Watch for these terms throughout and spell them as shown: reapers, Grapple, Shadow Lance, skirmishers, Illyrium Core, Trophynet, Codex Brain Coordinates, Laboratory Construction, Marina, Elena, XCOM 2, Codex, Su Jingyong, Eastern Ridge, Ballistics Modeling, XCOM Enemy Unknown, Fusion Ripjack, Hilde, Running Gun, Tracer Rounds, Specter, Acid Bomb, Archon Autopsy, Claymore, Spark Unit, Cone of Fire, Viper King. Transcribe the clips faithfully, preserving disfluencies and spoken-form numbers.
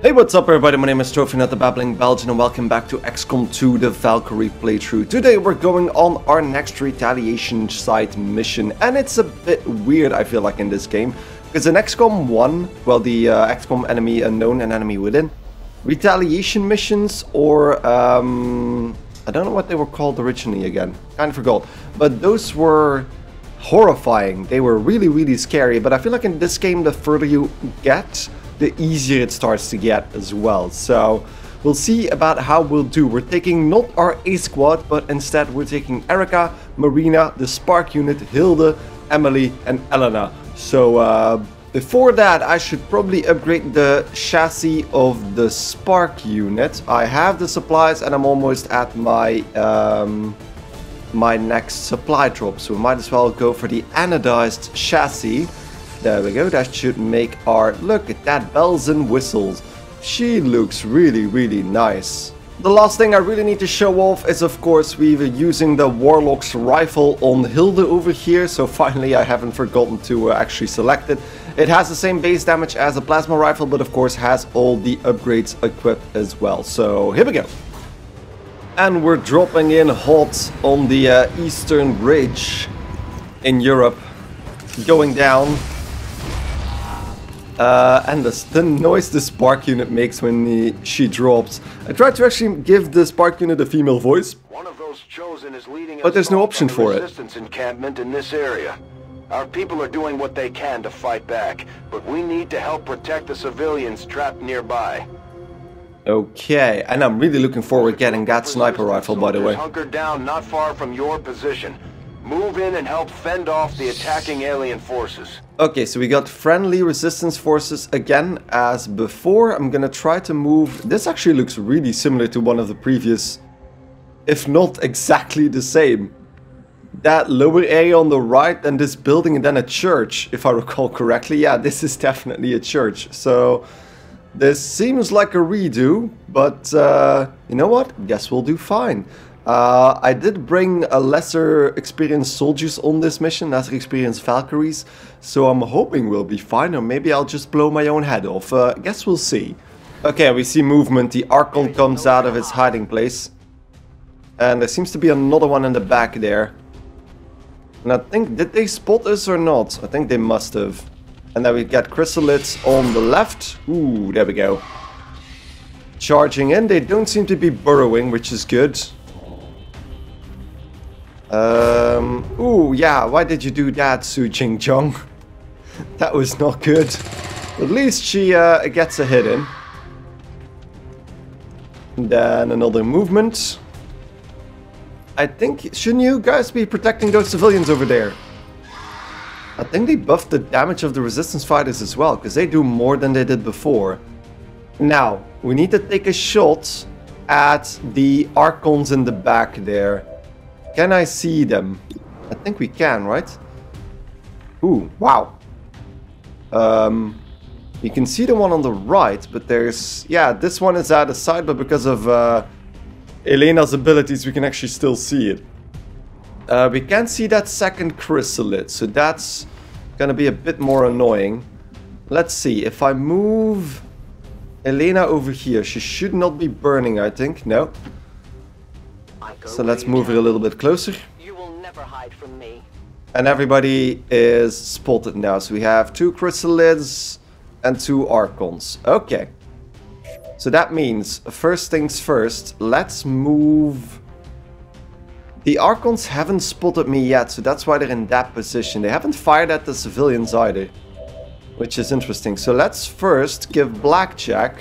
Hey, what's up everybody, my name is Trophynet the Babbling Belgian and welcome back to XCOM two the Valkyrie playthrough. Today we're going on our next retaliation side mission, and it's a bit weird I feel like in this game. Because in XCOM one, well the uh, XCOM Enemy Unknown and Enemy Within, retaliation missions or um, I don't know what they were called originally again, kind of forgot. But those were horrifying, they were really really scary, but I feel like in this game the further you get, the easier it starts to get as well. So we'll see about how we'll do. We're taking not our A squad, but instead we're taking Erika, Marina, the Spark Unit, Hilde, Emily and Elena. So uh, before that I should probably upgrade the chassis of the Spark Unit. I have the supplies and I'm almost at my um, my next supply drop. So we might as well go for the anodized chassis. There we go, that should make our... Look at that, bells and whistles. She looks really, really nice. The last thing I really need to show off is, of course, we were using the Warlock's rifle on Hilde over here. So finally, I haven't forgotten to uh, actually select it. It has the same base damage as a plasma rifle, but of course has all the upgrades equipped as well. So here we go. And we're dropping in hot on the uh, Eastern Ridge in Europe. Going down. Uh, and the, the noise the Spark Unit makes when he, she drops. I tried to actually give the Spark Unit a female voice, One of those chosen is leading but there's no option for it. Resistance encampment in this area. Our people are doing what they can to fight back, but we need to help protect the civilians trapped nearby. Okay, and I'm really looking forward to getting that sniper rifle, by the way. Hunkered down not far from your position. Move in and help fend off the attacking alien forces. Okay, so we got friendly resistance forces again as before. I'm gonna try to move... This actually looks really similar to one of the previous, if not exactly the same. That lower area on the right and this building and then a church, if I recall correctly. Yeah, this is definitely a church. So this seems like a redo, but uh, you know what? Guess we'll do fine. Uh, I did bring a lesser experienced soldiers on this mission, lesser experienced Valkyries, so I'm hoping we'll be fine, or maybe I'll just blow my own head off. Uh, I guess we'll see. Okay, we see movement. The Archon comes out of its hiding place. And there seems to be another one in the back there. And I think, did they spot us or not? I think they must have. And then we get Chrysalids on the left. Ooh, there we go. Charging in. They don't seem to be burrowing, which is good. Um, ooh, yeah, why did you do that, Su Jing-Jong? That was not good. At least she uh, gets a hit in. And then another movement. I think, shouldn't you guys be protecting those civilians over there? I think they buffed the damage of the resistance fighters as well, because they do more than they did before. Now, we need to take a shot at the Archons in the back there. Can I see them? I think we can, right? Ooh, wow. Um, you can see the one on the right, but there's... Yeah, this one is at a side, but because of uh, Elena's abilities, we can actually still see it. Uh, we can see that second Chrysalid, so that's gonna be a bit more annoying. Let's see, if I move Elena over here, she should not be burning, I think. No. So let's move her a little bit closer. You will never hide from me. And everybody is spotted now. So we have two Chrysalids and two Archons. Okay. So that means, first things first, let's move... The Archons haven't spotted me yet, so that's why they're in that position. They haven't fired at the civilians either, which is interesting. So let's first give Blackjack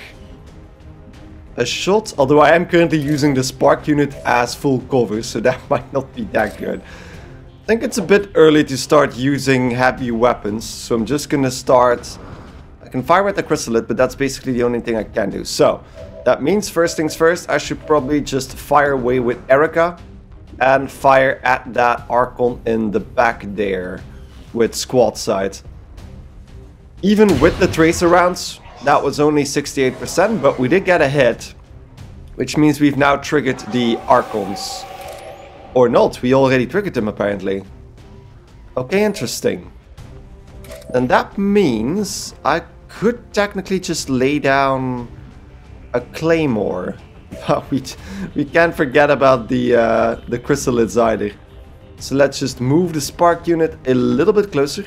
a shot, although I am currently using the Spark Unit as full cover, so that might not be that good. I think it's a bit early to start using heavy weapons, so I'm just gonna start... I can fire at the Chrysalid, but that's basically the only thing I can do. So, that means first things first, I should probably just fire away with Erika and fire at that Archon in the back there with squad sight. Even with the tracer rounds, that was only sixty-eight percent, but we did get a hit, which means we've now triggered the Archons. Or not, we already triggered them apparently. Okay, interesting. And that means I could technically just lay down... a claymore. But we we can't forget about the uh, the chrysalids either. So let's just move the spark unit a little bit closer.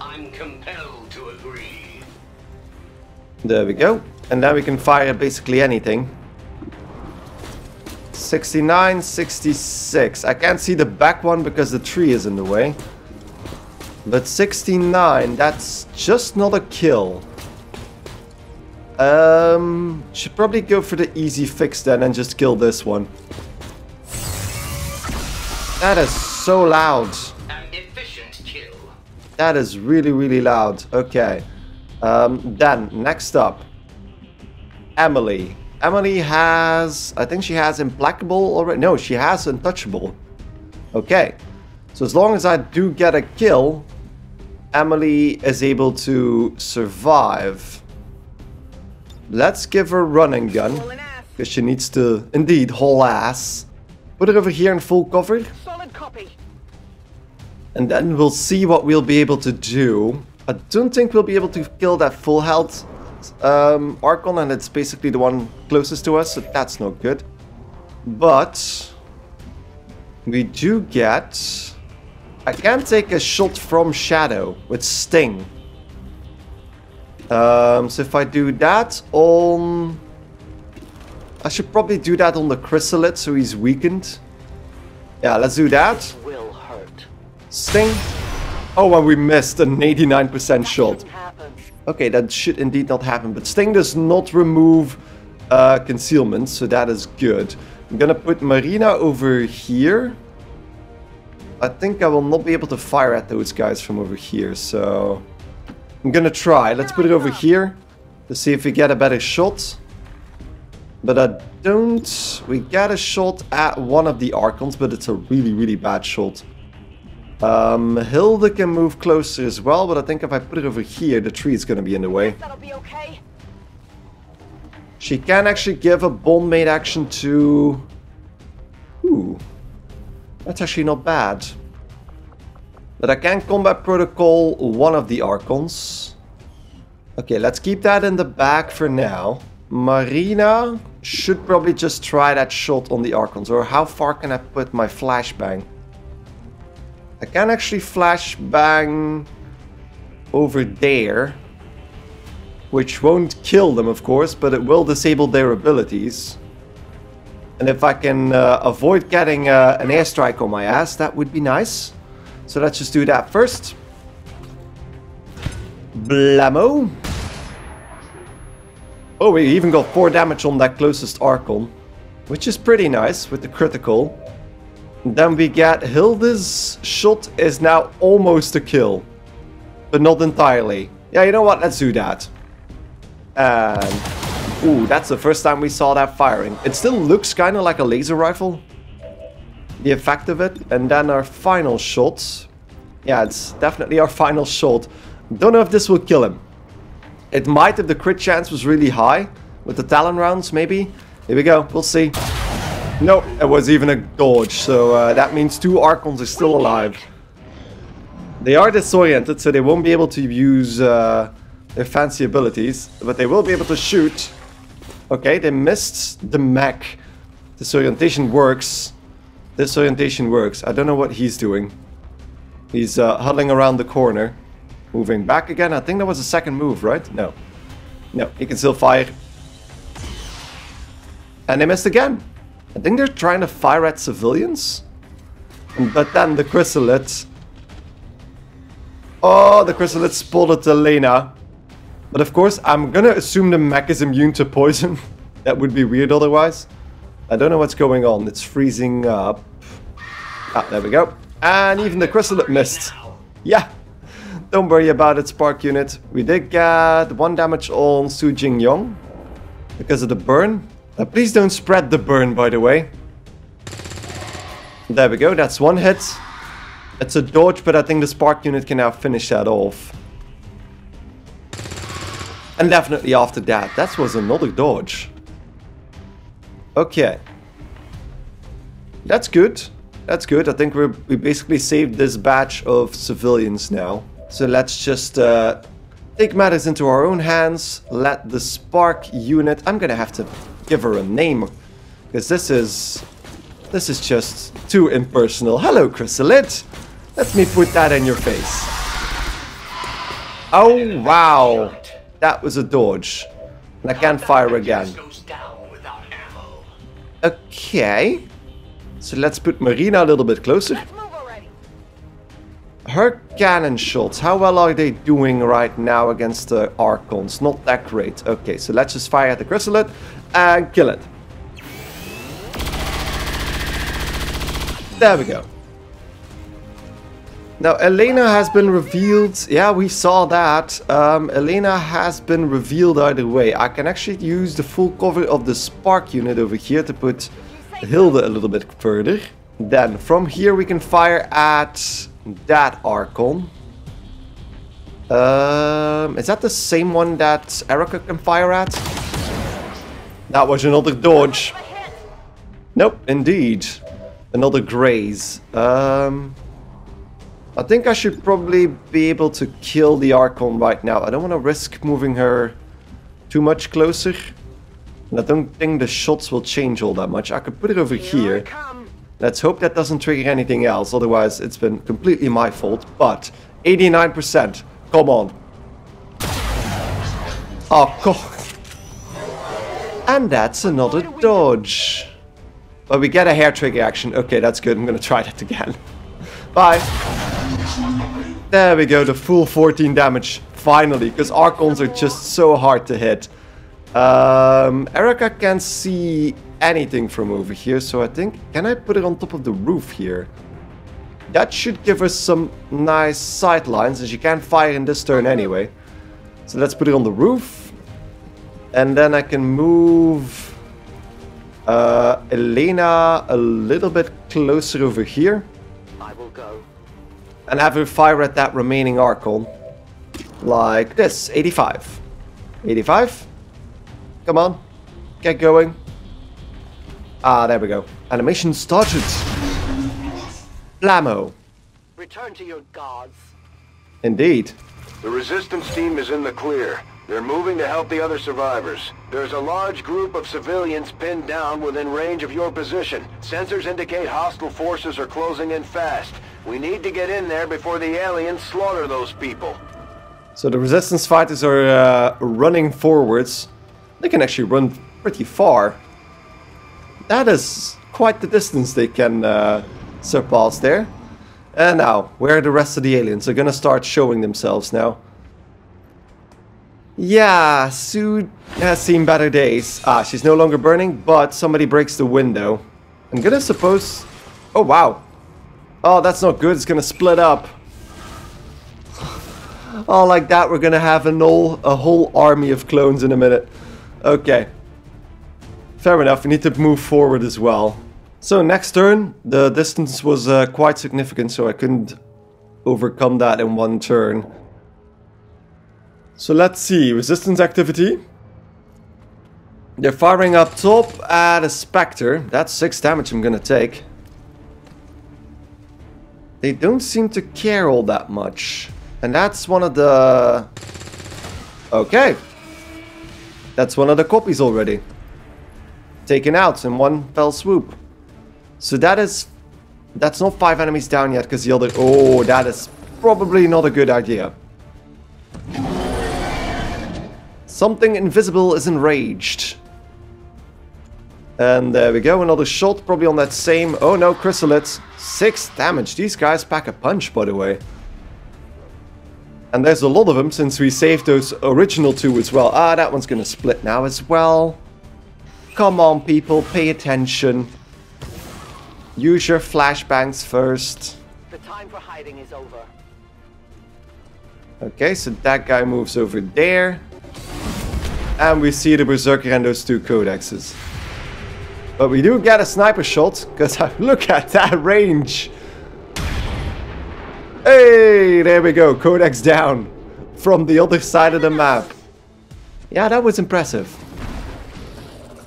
I'm compelled to agree. There we go, and now we can fire basically anything. sixty-nine, sixty-six. I can't see the back one because the tree is in the way. But sixty-nine, that's just not a kill. Um, should probably go for the easy fix then and just kill this one. That is so loud. An efficient kill. That is really, really loud. Okay. Um, then, next up. Emily. Emily has... I think she has Implacable already. No, she has Untouchable. Okay. So as long as I do get a kill, Emily is able to survive. Let's give her running gun, because she needs to indeed haul ass. Put her over here in full cover. Solid copy. And then we'll see what we'll be able to do. I don't think we'll be able to kill that full health um, Archon, and it's basically the one closest to us, so that's not good. But we do get... I can take a shot from Shadow with Sting. Um, so if I do that on... I should probably do that on the Chrysalid, so he's weakened. Yeah, let's do that. Will hurt. Sting. Oh, and we missed an eighty-nine percent shot. Okay, that should indeed not happen. But Sting does not remove uh, concealment, so that is good. I'm gonna put Marina over here. I think I will not be able to fire at those guys from over here, so... I'm gonna try. Let's put it over here to see if we get a better shot. But I don't... We get a shot at one of the Archons, but it's a really, really bad shot. Um, Hilde can move closer as well, but I think if I put it over here, the tree is gonna be in the way. That'll be okay. She can actually give a bond made action to... Ooh. That's actually not bad. But I can combat protocol one of the Archons. Okay, let's keep that in the back for now. Marina should probably just try that shot on the Archons. Or how far can I put my flashbang? I can actually flashbang over there. Which won't kill them, of course, but it will disable their abilities. And if I can uh, avoid getting uh, an airstrike on my ass, that would be nice. So let's just do that first. Blammo. Oh, we even got four damage on that closest Archon. Which is pretty nice with the critical. And then we get Hilde's shot is now almost a kill. But not entirely. Yeah, you know what? Let's do that. And... Ooh, that's the first time we saw that firing. It still looks kind of like a laser rifle. The effect of it, and then our final shot. Yeah, it's definitely our final shot. Don't know if this will kill him. It might if the crit chance was really high. With the Talon rounds, maybe. Here we go, we'll see. No, it was even a dodge, so uh, that means two Archons are still alive. They are disoriented, so they won't be able to use uh, their fancy abilities, but they will be able to shoot. Okay, they missed the mech. Disorientation works. This orientation works. I don't know what he's doing. He's uh, huddling around the corner. Moving back again. I think that was a second move, right? No. No, he can still fire. And they missed again. I think they're trying to fire at civilians. But then the Chrysalid... Oh, the Chrysalid spotted Elena. But of course, I'm gonna assume the mech is immune to poison. That would be weird otherwise. I don't know what's going on. It's freezing up. Ah, there we go. And even the Chrysalid missed. Yeah. Don't worry about it, Spark Unit. We did get one damage on Su Jingyong because of the burn. Now, please don't spread the burn, by the way. There we go. That's one hit. It's a dodge, but I think the Spark Unit can now finish that off. And definitely after that. That was another dodge. Okay, that's good, that's good. I think we're, we basically saved this batch of civilians now. So let's just uh, Take matters into our own hands. Let the Spark Unit... I'm gonna have to give her a name. Because this is... This is just too impersonal. Hello, Chrysalid. Let me put that in your face. Oh, wow. That was a dodge. And I can't fire again. Okay. So let's put Marina a little bit closer. Her cannon shots, how well are they doing right now against the Archons? Not that great. Okay, so let's just fire at the Chrysalid and kill it. There we go. Now, Elena has been revealed. Yeah, we saw that. Um, Elena has been revealed either way. I can actually use the full cover of the Spark Unit over here to put Hilde a little bit further. Then, from here we can fire at... that Archon. Um, is that the same one that Erika can fire at? That was another dodge. Nope, indeed. Another graze. Um, I think I should probably be able to kill the Archon right now. I don't want to risk moving her too much closer. And I don't think the shots will change all that much. I could put it over here. Let's hope that doesn't trigger anything else, otherwise it's been completely my fault, but eighty-nine percent, come on. Oh, God. And that's another dodge. But we get a hair trigger action. Okay, that's good. I'm going to try that again. Bye. There we go, the full fourteen damage, finally, because Archons are just so hard to hit. Um, Erika can't see anything from over here, so I think... Can I put it on top of the roof here? That should give us some nice sight lines, as you can't fire in this turn anyway. So let's put it on the roof. And then I can move... Uh, Elena a little bit closer over here. I will go. And have her fire at that remaining Archon. Like this, eighty-five. eighty-five. Come on, get going. Ah, there we go. Animation started. Blammo. Return to your gods. Indeed. The resistance team is in the clear. They're moving to help the other survivors. There's a large group of civilians pinned down within range of your position. Sensors indicate hostile forces are closing in fast. We need to get in there before the aliens slaughter those people. So the resistance fighters are uh, running forwards. They can actually run pretty far. That is quite the distance they can uh, surpass there. And now, where are the rest of the aliens? They're gonna start showing themselves now. Yeah, Sue has seen better days. Ah, she's no longer burning, but somebody breaks the window. I'm gonna suppose... Oh, wow. Oh, that's not good. It's gonna split up. Oh, like that, we're gonna have an all, a whole army of clones in a minute. Okay. Fair enough, we need to move forward as well. So next turn, the distance was uh, quite significant, so I couldn't overcome that in one turn. So let's see, resistance activity. They're firing up top at a Specter. That's six damage I'm gonna take. They don't seem to care all that much. And that's one of the... Okay. That's one of the copies already. Taken out in one fell swoop. So that is... That's not five enemies down yet, because the other... Oh, that is probably not a good idea. Something invisible is enraged. And there we go, another shot, probably on that same... Oh no, Chrysalids. Six damage. These guys pack a punch, by the way. And there's a lot of them, since we saved those original two as well. Ah, that one's gonna split now as well. Come on, people, pay attention. Use your flashbangs first. The time for hiding is over. Okay, so that guy moves over there. And we see the Berserker and those two Codexes. But we do get a sniper shot, because look at that range. Hey, there we go, Codex down from the other side of the map. Yeah, that was impressive.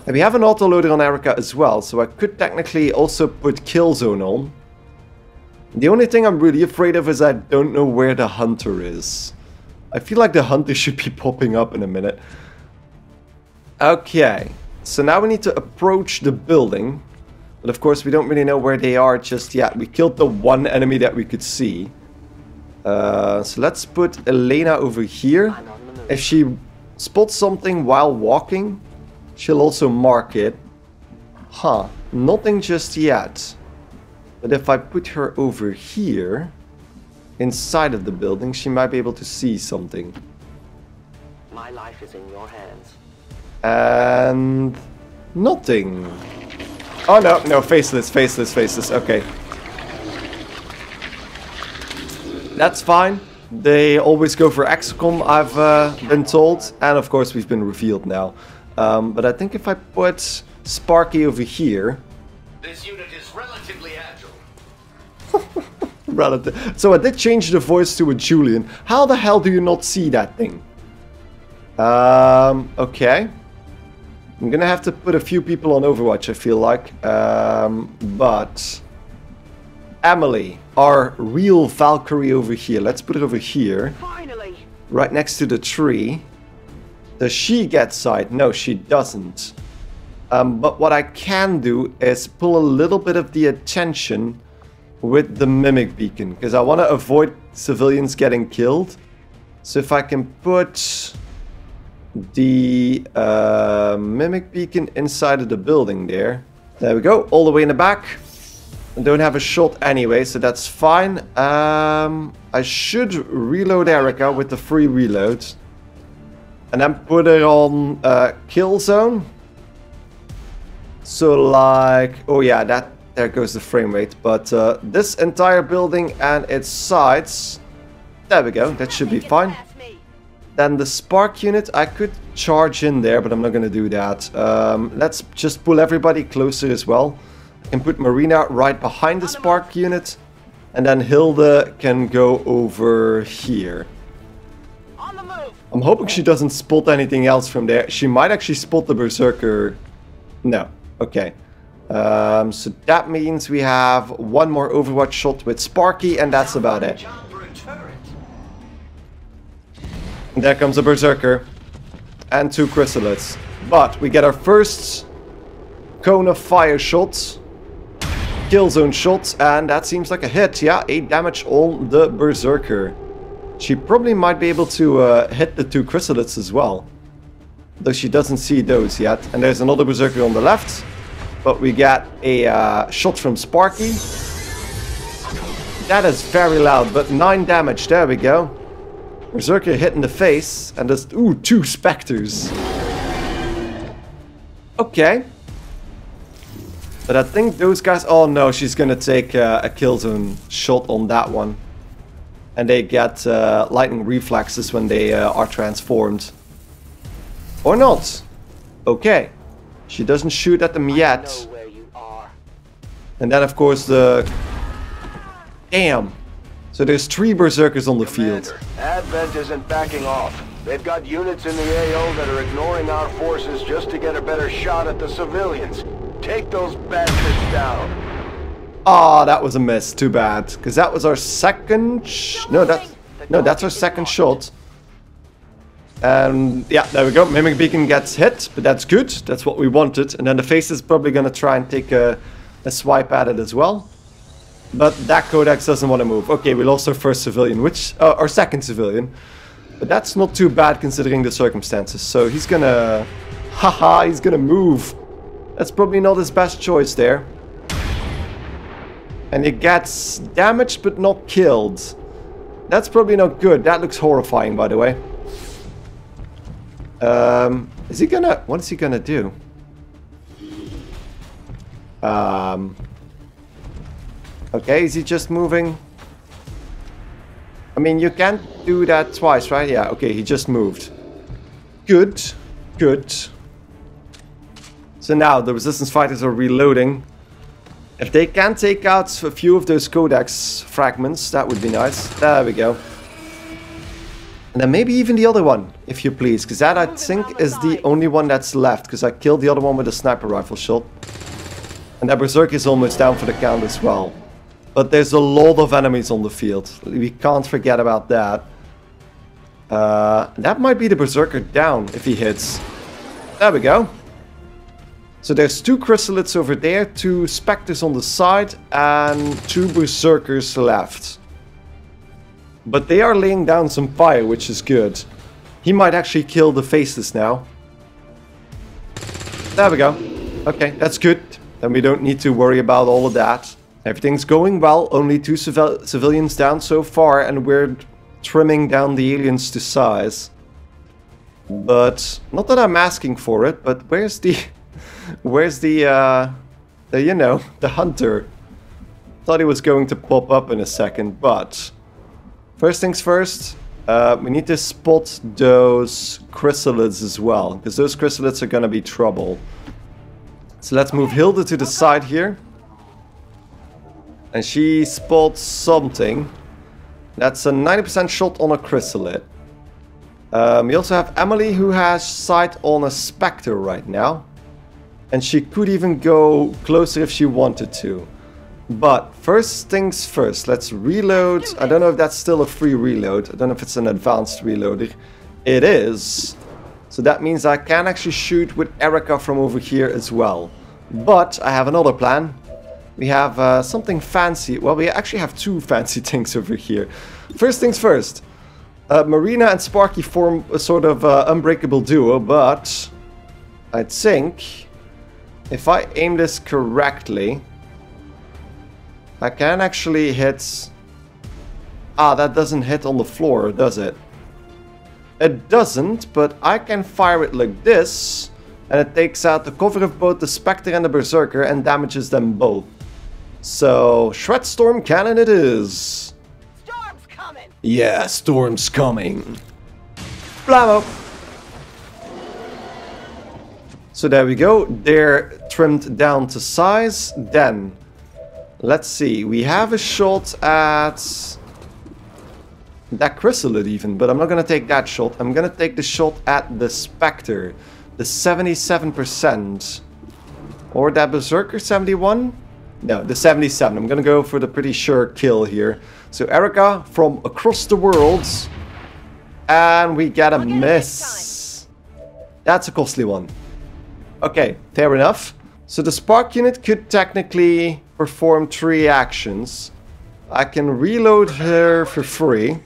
And we have an autoloader on Erika as well, so I could technically also put Killzone on. The only thing I'm really afraid of is I don't know where the Hunter is. I feel like the Hunter should be popping up in a minute. Okay, so now we need to approach the building. But of course we don't really know where they are just yet. We killed the one enemy that we could see. Uh, so let's put Elena over here. If she spots something while walking, she'll also mark it. Huh, nothing just yet. But if I put her over here, inside of the building, she might be able to see something. My life is in your hands. And nothing. Oh no, no, faceless, faceless, faceless, okay. That's fine. They always go for X COM, I've uh, been told. And of course we've been revealed now. Um, but I think if I put Sparky over here... This unit is relatively agile. Relative. So I did change the voice to a Julian. How the hell do you not see that thing? Um, okay. I'm gonna have to put a few people on Overwatch, I feel like. Um, but... Emily, our real Valkyrie over here. Let's put it over here. Finally. Right next to the tree. Does she get sight? No, she doesn't. Um, but what I can do is pull a little bit of the attention with the Mimic Beacon. Because I want to avoid civilians getting killed. So if I can put... the uh, Mimic Beacon inside of the building there. There we go, all the way in the back. I don't have a shot anyway, so that's fine. Um, I should reload Erika with the free reload. And then put it on uh, Killzone. So like, oh yeah, that there goes the frame rate. But uh, this entire building and its sides. There we go, that should be fine. Then the Spark Unit, I could charge in there, but I'm not going to do that. Um, let's just pull everybody closer as well. I can put Marina right behind the Spark Unit. And then Hilde can go over here. On the move. I'm hoping she doesn't spot anything else from there. She might actually spot the Berserker. No. Okay. Um, so that means we have one more Overwatch shot with Sparky, and that's about it. And there comes a Berserker and two Chrysalids. But we get our first cone of fire shots, kill zone shots, and that seems like a hit. Yeah, eight damage on the Berserker. She probably might be able to uh, hit the two Chrysalids as well, though she doesn't see those yet. And there's another Berserker on the left, but we get a uh, shot from Sparky. That is very loud, but nine damage. There we go. Berserker hit in the face, and there's, ooh, two Specters. Okay. But I think those guys, oh no, she's gonna take uh, a kill zone shot on that one. And they get uh, lightning reflexes when they uh, are transformed. Or not. Okay. She doesn't shoot at them yet. I know where you are. And then of course the... Damn. So there's three Berserkers on the Commander, field. Advent isn't backing off. They've got units in the A O that are ignoring our forces just to get a better shot at the civilians. Take those bastards down. Ah, oh, that was a miss. Too bad, because that was our second. Sh no, that's no, that's our second shot. And um, yeah, there we go. Mimic Beacon gets hit, but that's good. That's what we wanted. And then the face is probably gonna try and take a, a swipe at it as well. But that Codex doesn't want to move. Okay, we lost our first civilian, which... Uh, our second civilian. But that's not too bad considering the circumstances. So he's gonna... Haha, he's gonna move. That's probably not his best choice there. And he gets damaged but not killed. That's probably not good. That looks horrifying, by the way. Um, is he gonna... What is he gonna do? Um... Okay, is he just moving? I mean, you can't do that twice, right? Yeah, okay, he just moved. Good. Good. So now the resistance fighters are reloading. If they can take out a few of those Codex fragments, that would be nice. There we go. And then maybe even the other one, if you please. Because that, I think, is the only one that's left. Because I killed the other one with a sniper rifle shot. And that Berserk is almost down for the count as well. But there's a lot of enemies on the field. We can't forget about that. Uh, that might be the Berserker down if he hits. There we go. So there's two Chrysalids over there, two Specters on the side, and two Berserkers left. But they are laying down some fire, which is good. He might actually kill the faces now. There we go. Okay, that's good. Then we don't need to worry about all of that. Everything's going well, only two civ- civilians down so far, and we're trimming down the aliens to size. But, not that I'm asking for it, but where's the... Where's the, uh, the, you know, the Hunter? Thought he was going to pop up in a second, but... First things first, uh, we need to spot those Chrysalids as well, because those Chrysalids are gonna be trouble. So let's move Hilde to the side here. And she spots something. That's a ninety percent shot on a Chrysalid. Um, we also have Emily, who has sight on a Specter right now. And she could even go closer if she wanted to. But first things first, let's reload. I don't know if that's still a free reload. I don't know if it's an advanced reloader. It is. So that means I can actually shoot with Erika from over here as well. But I have another plan. We have uh, something fancy. Well, we actually have two fancy things over here. First things first. Uh, Marina and Sparky form a sort of uh, unbreakable duo, but I think... If I aim this correctly, I can actually hit... Ah, that doesn't hit on the floor, does it? It doesn't, but I can fire it like this, and it takes out the cover of both the Specter and the Berserker and damages them both. So, Shred Storm Cannon it is! Storm's coming! Yeah, Storm's coming! Blammo! So there we go, they're trimmed down to size. Then, let's see, we have a shot at that Chrysalid even, but I'm not going to take that shot. I'm going to take the shot at the Specter, the seventy-seven percent. Or that Berserker, seventy-one? No, the seventy-seven. I'm going to go for the pretty sure kill here. So Erika from across the world, and we get a we'll get miss. That's a costly one. Okay, fair enough. So the Spark unit could technically perform three actions. I can reload her for free.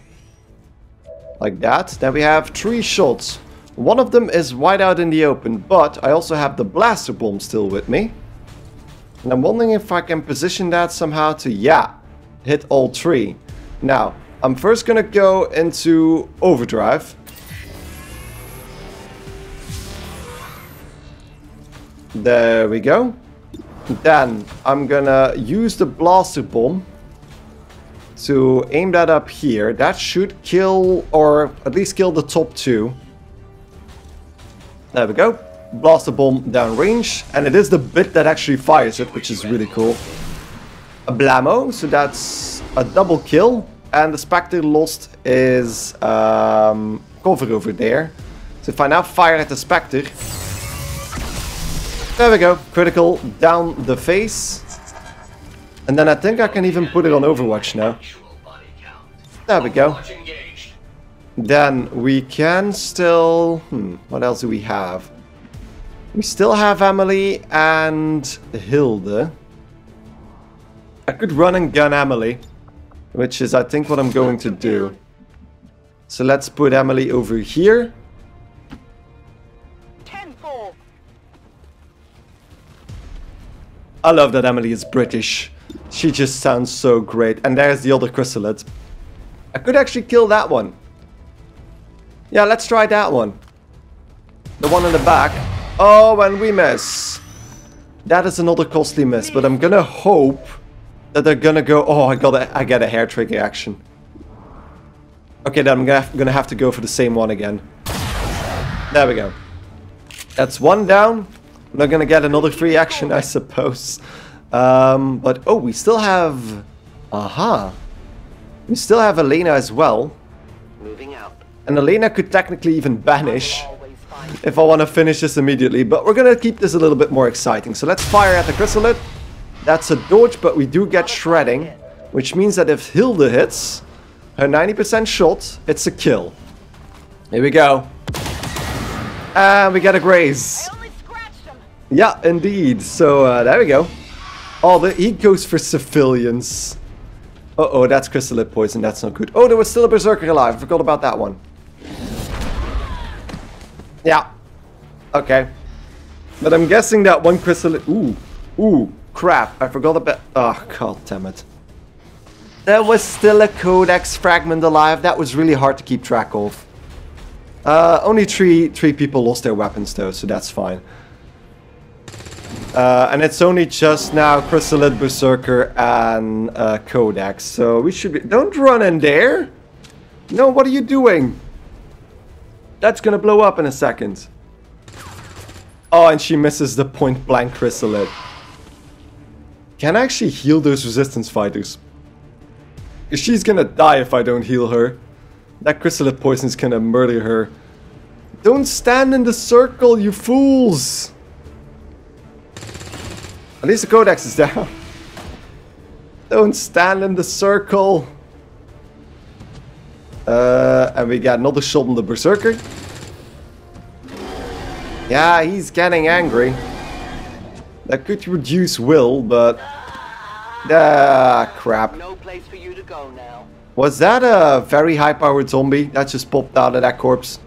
Like that. Then we have three shots. One of them is wide out in the open, but I also have the Blaster Bomb still with me. And I'm wondering if I can position that somehow to, yeah, hit all three. Now, I'm first gonna go into overdrive. There we go. Then I'm gonna use the Blaster Bomb to aim that up here. That should kill, or at least kill the top two. There we go. Blaster Bomb downrange. And it is the bit that actually fires it, which is really cool. A blammo, so that's a double kill. And the Specter lost his um, cover over there. So if I now fire at the Specter... There we go, critical, down the face. And then I think I can even put it on Overwatch now. There we go. Then we can still... Hmm, what else do we have? We still have Emily and Hilde. I could run and gun Emily, which is I think what I'm going to do. So let's put Emily over here. I love that Emily is British. She just sounds so great. And there's the other Chrysalid. I could actually kill that one. Yeah, let's try that one. The one in the back. Oh, and we miss. That is another costly miss, but I'm gonna hope that they're gonna go... Oh, I got a, I get a hair trigger action. Okay, then I'm gonna have, gonna have to go for the same one again. There we go. That's one down. I'm not gonna get another free action, I suppose. Um, but, oh, we still have... Aha. We still have Elena as well. Moving out. And Elena could technically even banish if I want to finish this immediately. But we're gonna keep this a little bit more exciting. So let's fire at the Chrysalid. That's a dodge, but we do get shredding. Which means that if Hilde hits her ninety percent shot, it's a kill. Here we go. And we got a graze. I only scratched him. Yeah, indeed. So uh, there we go. Oh, the, he goes for civilians. Uh-oh, that's Chrysalid poison. That's not good. Oh, there was still a Berserker alive. I forgot about that one. Yeah. Okay. But I'm guessing that one Chrysalid... Ooh. Ooh. Crap. I forgot about... Oh, god damn it. There was still a Codex fragment alive. That was really hard to keep track of. Uh, only three, three people lost their weapons, though, so that's fine. Uh, and it's only just now Chrysalid, Berserker, and uh, Codex. So we should be... Don't run in there! No, what are you doing? That's gonna blow up in a second. Oh, and she misses the point-blank Chrysalid. Can I actually heal those resistance fighters? She's gonna die if I don't heal her. That Chrysalid poison's gonna murder her. Don't stand in the circle, you fools! At least the Codex is down. Don't stand in the circle. Uh, and we got another shot on the Berserker. Yeah, he's getting angry. That could reduce will, but... Ah, crap. No place for you to go now. Was that a very high-powered zombie that just popped out of that corpse?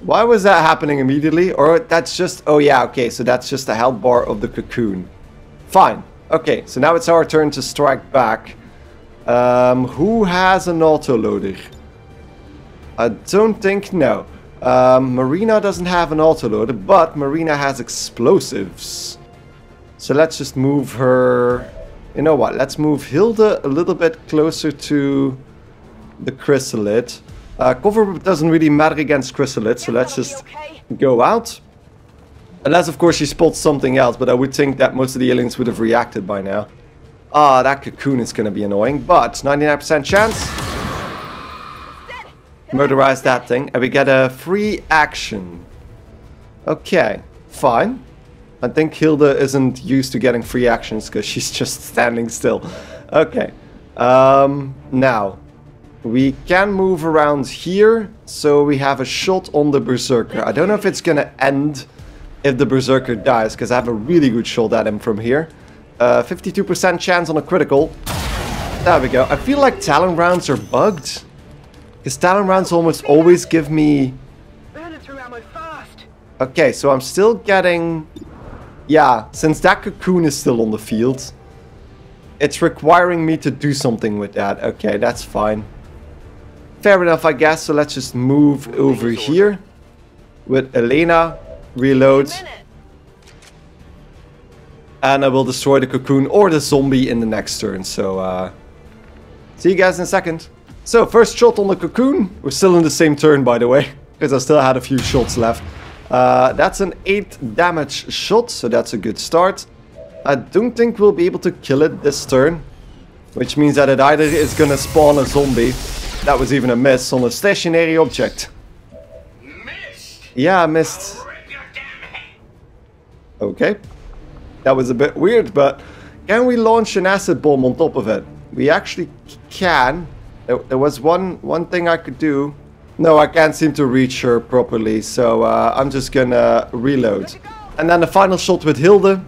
Why was that happening immediately? Or that's just... Oh yeah, okay, so that's just the health bar of the cocoon. Fine. Okay, so now it's our turn to strike back. Um, who has an autoloader? I don't think... No. Um, Marina doesn't have an autoloader, but Marina has explosives. So let's just move her... You know what? Let's move Hilde a little bit closer to the Chrysalid. Uh, cover doesn't really matter against Chrysalid, so let's just go out. Unless, of course, she spots something else, but I would think that most of the aliens would have reacted by now. Ah, that cocoon is going to be annoying, but ninety-nine percent chance. Murderize that thing, and we get a free action. Okay, fine. I think Hilde isn't used to getting free actions, because she's just standing still. Okay, um, now... We can move around here, so we have a shot on the Berserker. I don't know if it's gonna end if the Berserker dies, because I have a really good shot at him from here. fifty-two percent uh, chance on a critical. There we go. I feel like Talon Rounds are bugged. Because Talon Rounds almost always give me... Okay, so I'm still getting... Yeah, since that cocoon is still on the field, it's requiring me to do something with that. Okay, that's fine. Fair enough, I guess. So let's just move over here with Elena. Reload. And I will destroy the cocoon or the zombie in the next turn. So, uh... see you guys in a second. So, first shot on the cocoon. We're still in the same turn, by the way. Because I still had a few shots left. Uh, that's an eight damage shot. So that's a good start. I don't think we'll be able to kill it this turn. Which means that it either is going to spawn a zombie... That was even a miss on a stationary object. Missed. Yeah, I missed. Okay. That was a bit weird, but... Can we launch an acid bomb on top of it? We actually can. There, there was one, one thing I could do. No, I can't seem to reach her properly, so uh, I'm just gonna reload. And then the final shot with Hilde.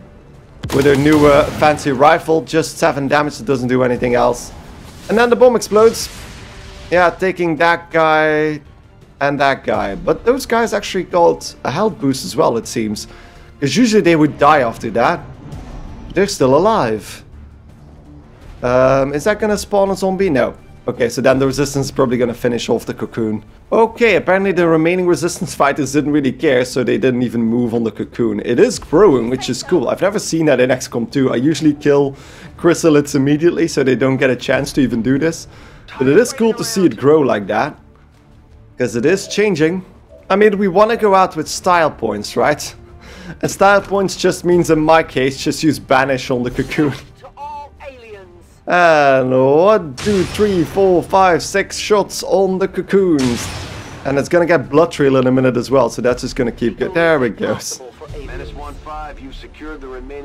With her new uh, fancy rifle. Just seven damage, it doesn't do anything else. And then the bomb explodes. Yeah, taking that guy and that guy. But those guys actually got a health boost as well, it seems. Because usually they would die after that. They're still alive. Um, is that going to spawn a zombie? No. Okay, so then the resistance is probably going to finish off the cocoon. Okay, apparently the remaining resistance fighters didn't really care, so they didn't even move on the cocoon. It is growing, which is cool. I've never seen that in X COM two. I usually kill Chrysalids immediately, so they don't get a chance to even do this. But it is cool to see it grow like that, because it is changing. I mean, we want to go out with style points, right? And style points just means, in my case, just use banish on the cocoon. And one, two, three, four, five, six shots on the cocoons. And it's going to get blood trail in a minute as well, so that's just going to keep good. There it goes.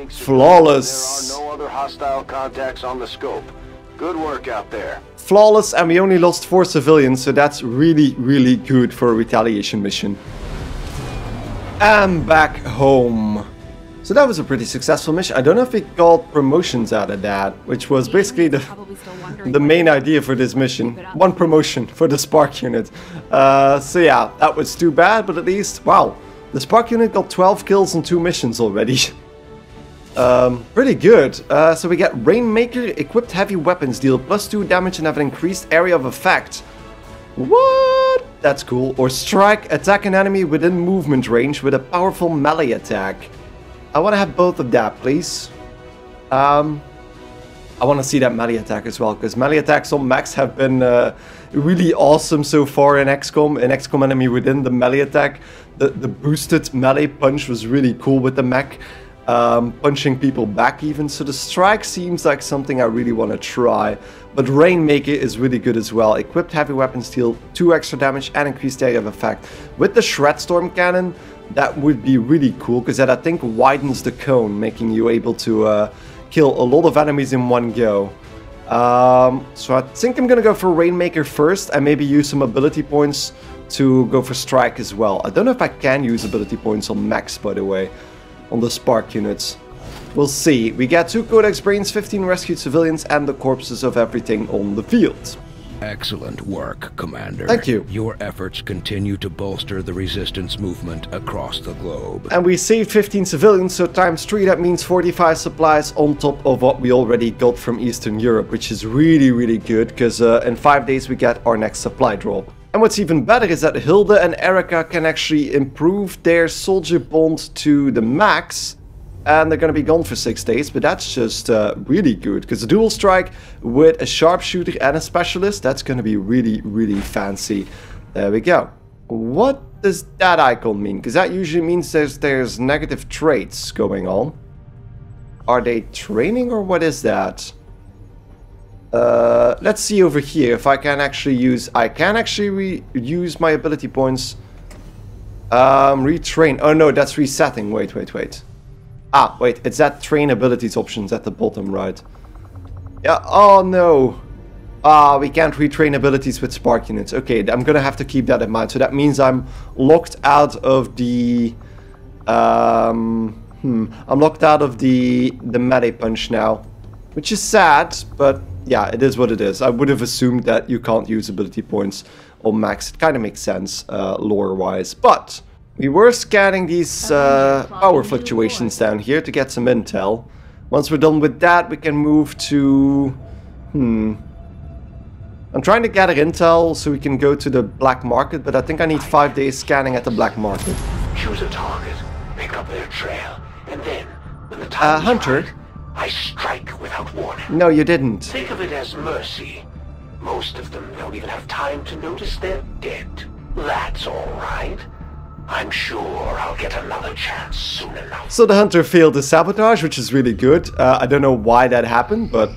Flawless. There are no other hostile contacts on the scope. Good work out there. Flawless, and we only lost four civilians, so that's really, really good for a retaliation mission. And back home. So that was a pretty successful mission. I don't know if we got promotions out of that, which was basically the, the main idea for this mission. One promotion for the Spark Unit. Uh, so yeah, that was too bad, but at least, wow. The Spark Unit got twelve kills on two missions already. Um, pretty good. Uh, so we get Rainmaker, equipped heavy weapons, deal plus two damage and have an increased area of effect. What? That's cool. Or Strike, attack an enemy within movement range with a powerful melee attack. I want to have both of that, please. Um, I want to see that melee attack as well, because melee attacks on max have been uh, really awesome so far in X COM. In X COM Enemy Within, the melee attack, the, the boosted melee punch was really cool with the mech. Um, punching people back even, so the Strike seems like something I really want to try. But Rainmaker is really good as well. Equipped heavy weapons deal two extra damage and increased area of effect. With the Shredstorm cannon, that would be really cool, because that I think widens the cone, making you able to uh, kill a lot of enemies in one go. Um, so I think I'm gonna go for Rainmaker first, and maybe use some ability points to go for Strike as well. I don't know if I can use ability points on max, by the way, on the Spark units. We'll see. We get two Codex brains, fifteen rescued civilians, and the corpses of everything on the field. Excellent work, Commander. Thank you. Your efforts continue to bolster the resistance movement across the globe. And we saved fifteen civilians, so times three, that means forty-five supplies on top of what we already got from Eastern Europe, which is really, really good, because uh, in five days we get our next supply drop. And what's even better is that Hilde and Erika can actually improve their soldier bond to the max, and they're gonna be gone for six days, but that's just uh, really good, because a dual strike with a sharpshooter and a specialist, that's gonna be really, really fancy. There we go. What does that icon mean? Because that usually means there's, there's negative traits going on. Are they training or what is that? Uh, let's see over here if I can actually use... I can actually re use my ability points. Um, retrain. Oh no, that's resetting. Wait, wait, wait. Ah, wait. It's that train abilities options at the bottom right. Yeah. Oh no. Ah, we can't retrain abilities with Spark units. Okay, I'm gonna have to keep that in mind. So that means I'm locked out of the... Um, hmm. I'm locked out of the, the melee punch now. Which is sad, but... yeah, it is what it is. I would have assumed that you can't use ability points on max. It kind of makes sense, uh, lore-wise. But we were scanning these uh, power fluctuations down here to get some intel. Once we're done with that, we can move to... Hmm. I'm trying to gather intel so we can go to the black market, but I think I need five days scanning at the black market. Choose a target, pick up their trail, and then, when the time uh, Hunter. I strike without warning. No, you didn't. Think of it as mercy. Most of them don't even have time to notice they're dead. That's all right. I'm sure I'll get another chance soon enough. So the Hunter failed the sabotage, which is really good. Uh, I don't know why that happened, but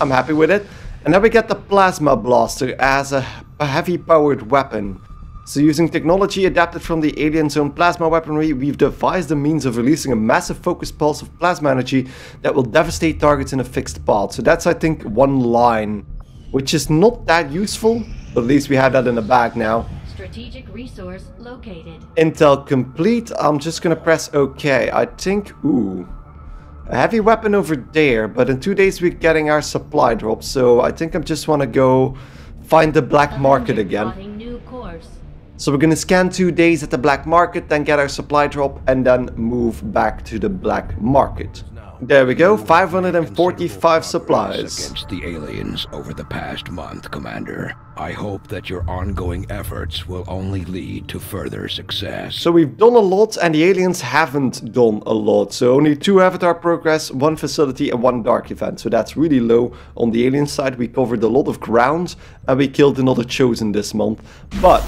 I'm happy with it. And now we get the Plasma Blaster as a heavy-powered weapon. So using technology adapted from the alien zone plasma weaponry, we've devised a means of releasing a massive focused pulse of plasma energy that will devastate targets in a fixed path. So that's, I think, one line, which is not that useful, but at least we have that in the bag now. Strategic resource located. Intel complete. I'm just gonna press OK. I think, ooh, a heavy weapon over there, but in two days we're getting our supply drop. So I think I just want to go find the black market again. New course. So we're gonna scan two days at the black market, then get our supply drop, and then move back to the black market. There we go, five hundred forty-five supplies. Against the aliens over the past month, Commander. I hope that your ongoing efforts will only lead to further success. So we've done a lot, and the aliens haven't done a lot. So only two Avatar progress, one facility, and one dark event. So that's really low on the alien side. We covered a lot of ground, and we killed another Chosen this month, but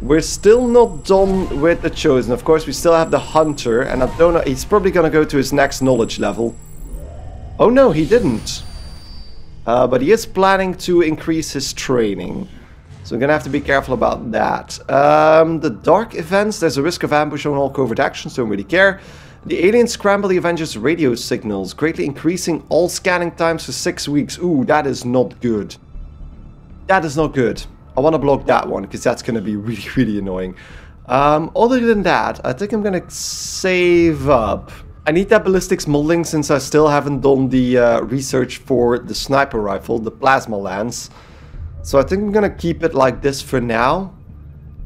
we're still not done with the Chosen. Of course, we still have the Hunter, and I don't know, he's probably gonna go to his next knowledge level. Oh no, he didn't. Uh, but he is planning to increase his training. So we're gonna have to be careful about that. Um, the dark events, there's a risk of ambush on all covert actions, don't really care. The aliens scramble the Avengers' radio signals, greatly increasing all scanning times for six weeks. Ooh, that is not good. That is not good. I want to block that one, because that's going to be really, really annoying. Um, other than that, I think I'm going to save up. I need that ballistics modeling since I still haven't done the uh, research for the sniper rifle, the Plasma Lance. So I think I'm going to keep it like this for now.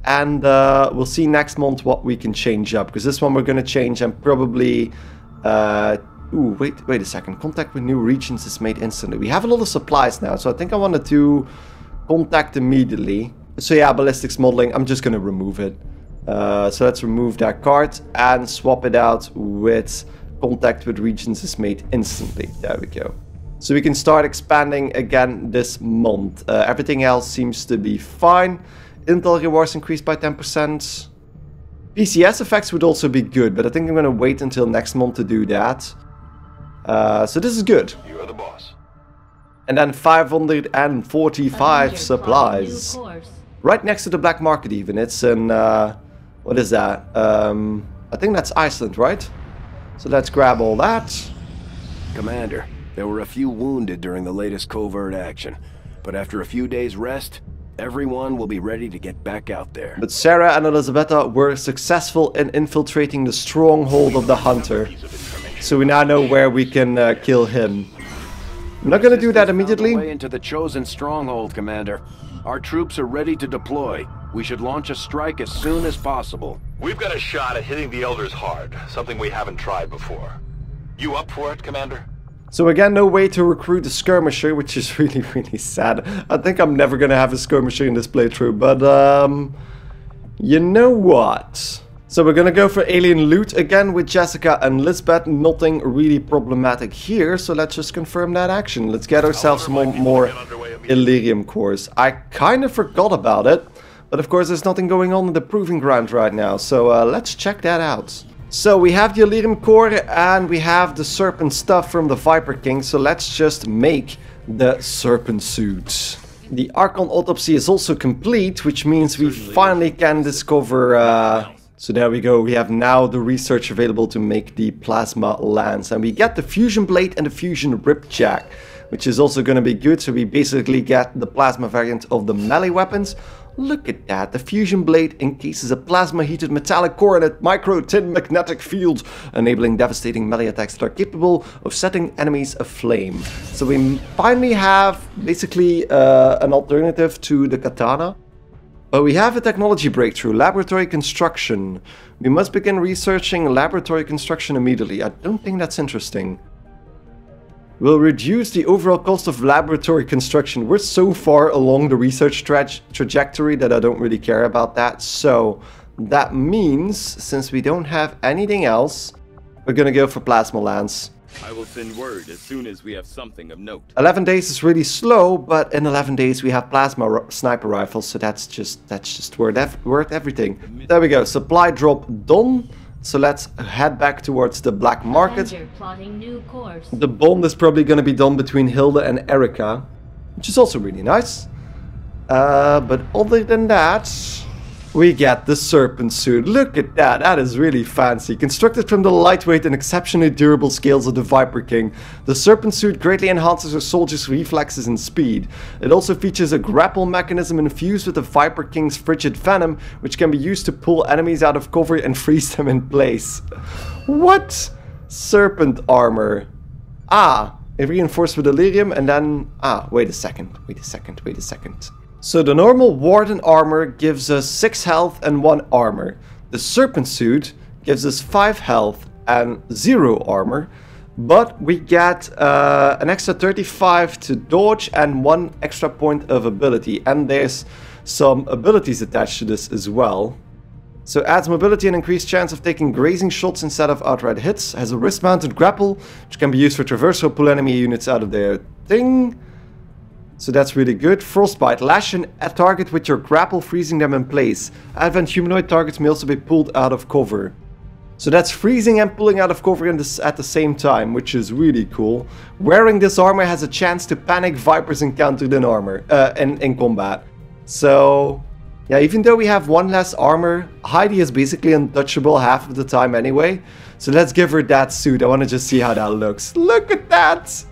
And uh, we'll see next month what we can change up, because this one we're going to change and probably... Uh, ooh, wait, wait a second. Contact with new regions is made instantly. We have a lot of supplies now, so I think I wanted to contact immediately. So yeah, ballistics modeling, I'm just going to remove it. Uh, so let's remove that card and swap it out with contact with regions is made instantly. There we go. So we can start expanding again this month. Uh, everything else seems to be fine. Intel rewards increased by ten percent. P C S effects would also be good, but I think I'm going to wait until next month to do that. Uh, so this is good. You are the boss. And then five hundred forty-five supplies. Right next to the black market even. It's in, uh, what is that? Um, I think that's Iceland, right? So let's grab all that. Commander, there were a few wounded during the latest covert action. But after a few days rest, everyone will be ready to get back out there. But Sarah and Elizabetta were successful in infiltrating the stronghold of the Hunter. So we now know where we can uh, kill him. I'm not going to do that immediately. Way into the chosen stronghold, Commander. Our troops are ready to deploy. We should launch a strike as soon as possible. We've got a shot at hitting the Elders hard, something we haven't tried before. You up for it, Commander? So again, no way to recruit a skirmisher, which is really, really sad. I think I'm never going to have a skirmisher in this playthrough, but um, you know what? So we're going to go for alien loot again with Jessica and Lisbeth. Nothing really problematic here, so let's just confirm that action. Let's get ourselves some more Illyrium cores. I kind of forgot about it, but of course there's nothing going on in the Proving Ground right now, so uh, let's check that out. So we have the Illyrium Core and we have the Serpent stuff from the Viper King, so let's just make the Serpent Suit. The Archon Autopsy is also complete, which means we finally can discover... Uh, so there we go, we have now the research available to make the Plasma Lance. And we get the Fusion Blade and the Fusion Ripjack, which is also going to be good, so we basically get the Plasma variant of the melee weapons. Look at that, the Fusion Blade encases a plasma-heated metallic core in a micro-tin magnetic field, enabling devastating melee attacks that are capable of setting enemies aflame. So we finally have basically uh, an alternative to the katana. But we have a technology breakthrough, Laboratory Construction. We must begin researching Laboratory Construction immediately. I don't think that's interesting. We'll reduce the overall cost of laboratory construction. We're so far along the research tra trajectory that I don't really care about that. So that means, since we don't have anything else, we're gonna go for Plasma Lance. I will send word as soon as we have something of note. eleven days is really slow, but in eleven days we have plasma sniper rifles, so that's just that's just worth ev worth everything. There we go. Supply drop done. So let's head back towards the black market. New the bond is probably going to be done between Hilde and Erika, which is also really nice. Uh, but other than that, we get the Serpent Suit. Look at that, that is really fancy. Constructed from the lightweight and exceptionally durable scales of the Viper King, the Serpent Suit greatly enhances a soldier's reflexes and speed. It also features a grapple mechanism infused with the Viper King's frigid venom, which can be used to pull enemies out of cover and freeze them in place. What? Serpent armor. Ah, it reinforced with Illyrium and then... Ah, wait a second, wait a second, wait a second. So the normal Warden armor gives us six health and one armor. The Serpent Suit gives us five health and zero armor. But we get uh, an extra thirty-five to dodge and one extra point of ability. And there's some abilities attached to this as well. So adds mobility and increased chance of taking grazing shots instead of outright hits. Has a wrist-mounted grapple, which can be used for traversal, pull enemy units out of their thing. So that's really good. Frostbite. Lash in a target with your grapple, freezing them in place. Advanced humanoid targets may also be pulled out of cover. So that's freezing and pulling out of cover in this at the same time, which is really cool. Wearing this armor has a chance to panic Vipers encountered in armor, uh, in, in combat. So Yeah, even though we have one less armor, Heidi is basically untouchable half of the time anyway. So let's give her that suit. I want to just see how that looks. Look at that!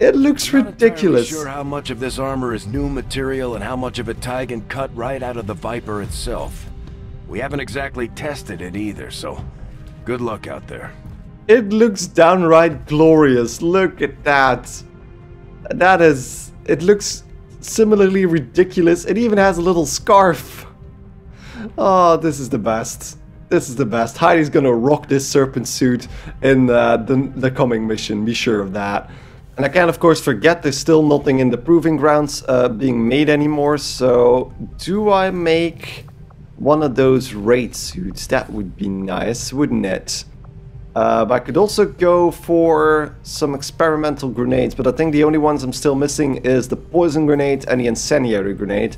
It looks I'm ridiculous. Not sure how much of this armor is new material and how much of it Tigan cut right out of the Viper itself. We haven't exactly tested it either, so good luck out there. It looks downright glorious. Look at that. That is... It looks similarly ridiculous. It even has a little scarf. Oh, this is the best. This is the best. Heidi's gonna rock this Serpent Suit in uh, the, the coming mission. Be sure of that. And I can't, of course, forget there's still nothing in the Proving Grounds uh, being made anymore. So do I make one of those raid suits? That would be nice, wouldn't it? Uh, but I could also go for some experimental grenades, but I think the only ones I'm still missing is the poison grenade and the incendiary grenade.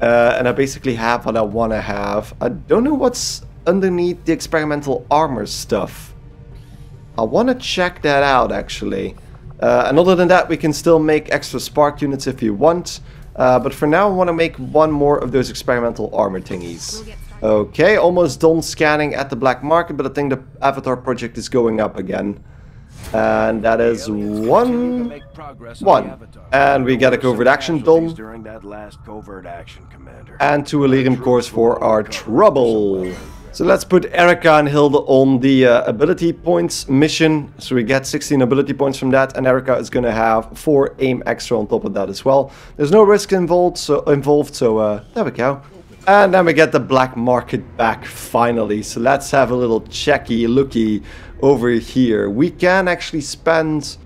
Uh, and I basically have what I want to have. I don't know what's underneath the experimental armor stuff. I want to check that out, actually. Uh, and other than that, we can still make extra spark units if you want. Uh, but for now, I want to make one more of those experimental armor thingies. Okay, almost done scanning at the black market, but I think the Avatar Project is going up again. And that is one, one. And we get a covert action done. And two Illyrium Cores for our trouble. So let's put Erika and Hilde on the uh, ability points mission. So we get sixteen ability points from that, and Erika is going to have four aim extra on top of that as well. There's no risk involved, so, involved, so uh, there we go. And then we get the black market back finally. So let's have a little checky looky over here. We can actually spend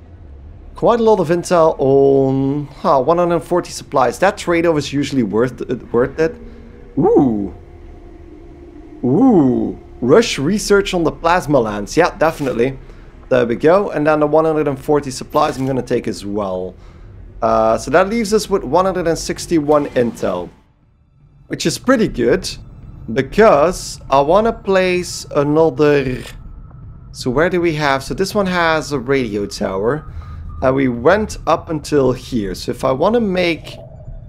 quite a lot of intel on huh, one hundred forty supplies. That trade-off is usually worth it, worth it. Ooh. Ooh. Rush research on the Plasma Lance. Yeah, definitely. There we go. And then the one hundred forty supplies I'm going to take as well. Uh, so that leaves us with one hundred sixty-one intel. Which is pretty good, because I want to place another... So where do we have... So this one has a radio tower. And we went up until here. So if I want to make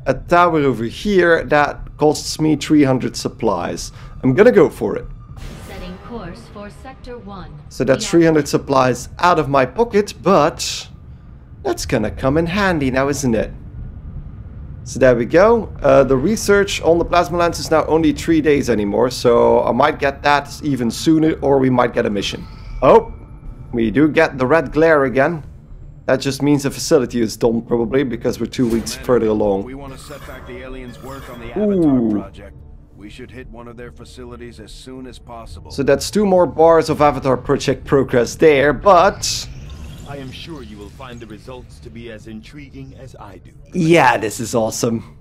a tower over here, that costs me three hundred supplies. I'm going to go for it. Setting course for sector one. So that's three hundred supplies out of my pocket, but... That's going to come in handy now, isn't it? So there we go. Uh, the research on the Plasma Lance is now only three days anymore, so I might get that even sooner, or we might get a mission. Oh, we do get the red glare again. That just means the facility is done, probably, because we're two weeks further along. We want to set back the aliens' work on the Avatar Project. We should hit one of their facilities as soon as possible. So that's two more bars of Avatar Project progress there, but... I am sure you will find the results to be as intriguing as I do. Yeah, this is awesome.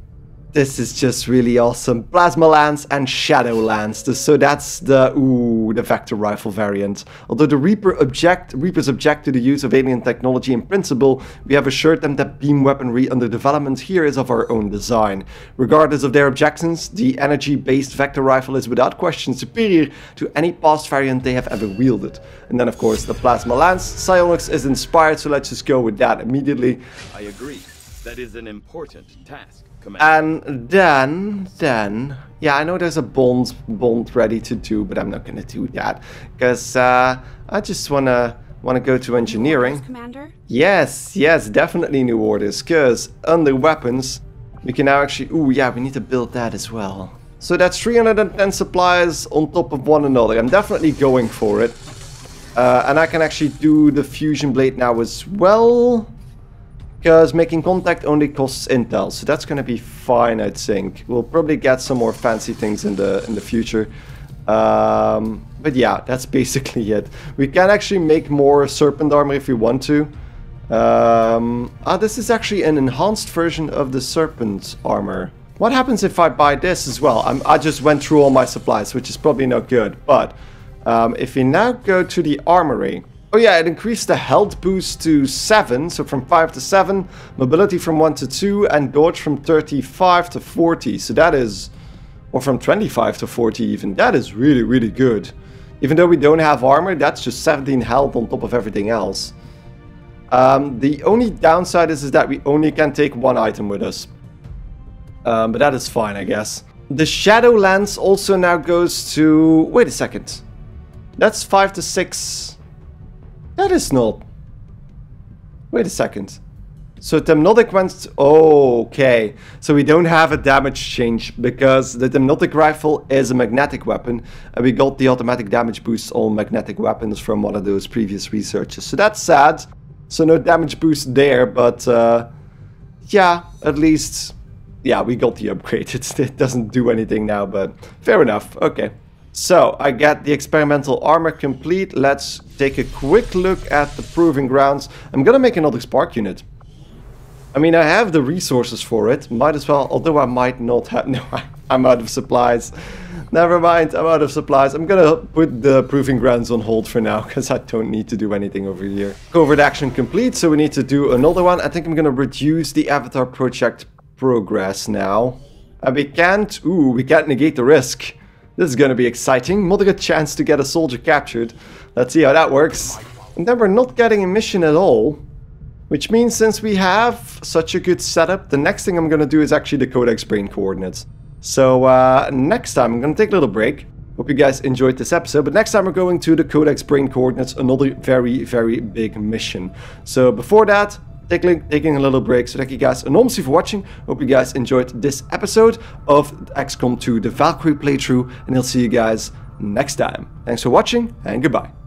This is just really awesome. Plasma Lance and Shadow Lance. So that's the ooh, the Vector Rifle variant. Although the Reaper object, Reapers object to the use of alien technology in principle, we have assured them that beam weaponry under development here is of our own design. Regardless of their objections, the energy-based Vector Rifle is without question superior to any past variant they have ever wielded. And then, of course, the Plasma Lance. Psionics is inspired, so let's just go with that immediately. I agree. That is an important task. Command. And then, then, yeah, I know there's a bond, bond ready to do, but I'm not gonna do that because uh, I just wanna wanna go to engineering. New orders, Commander? Yes, yes, definitely new orders. Because under weapons, we can now actually. Ooh, yeah, we need to build that as well. So that's three hundred ten supplies on top of one another. I'm definitely going for it, uh, and I can actually do the Fusion Blade now as well. Because making contact only costs intel, so that's going to be fine, I think. We'll probably get some more fancy things in the in the future. Um, but yeah, that's basically it. We can actually make more Serpent Armor if we want to. Um, ah, this is actually an enhanced version of the Serpent Armor. What happens if I buy this as well? I'm, I just went through all my supplies, which is probably not good. But um, if we now go to the Armory... Oh yeah, it increased the health boost to seven, so from five to seven, mobility from one to two, and dodge from thirty-five to forty, so that is... Or from twenty-five to forty even, that is really, really good. Even though we don't have armor, that's just seventeen health on top of everything else. Um, the only downside is, is that we only can take one item with us. Um, but that is fine, I guess. The Shadow Lance also now goes to... Wait a second. That's five to six. That is null. Wait a second. So Temnotic went to... Oh, okay. So we don't have a damage change because the Temnotic Rifle is a magnetic weapon. And we got the automatic damage boost on magnetic weapons from one of those previous researches. So that's sad. So no damage boost there, but... Uh, yeah, at least... Yeah, we got the upgrade. It's, it doesn't do anything now, but fair enough. Okay. So I get the experimental armor complete. Let's take a quick look at the Proving Grounds. I'm gonna make another Spark Unit. I mean, I have the resources for it. Might as well, although I might not have... No, I, I'm out of supplies. Never mind, I'm out of supplies. I'm gonna put the Proving Grounds on hold for now, because I don't need to do anything over here. Covert action complete, so we need to do another one. I think I'm gonna reduce the Avatar Project progress now. And we can't... Ooh, we can't negate the risk. This is gonna be exciting. Moderate chance to get a soldier captured. Let's see how that works. And then we're not getting a mission at all. Which means since we have such a good setup, the next thing I'm going to do is actually the Codex Brain Coordinates. So uh, next time, I'm going to take a little break. Hope you guys enjoyed this episode. But next time we're going to the Codex Brain Coordinates, another very, very big mission. So before that, take, taking a little break. So thank you guys enormously for watching. Hope you guys enjoyed this episode of X COM two, the Valkyrie playthrough. And I'll see you guys next time. Thanks for watching and goodbye.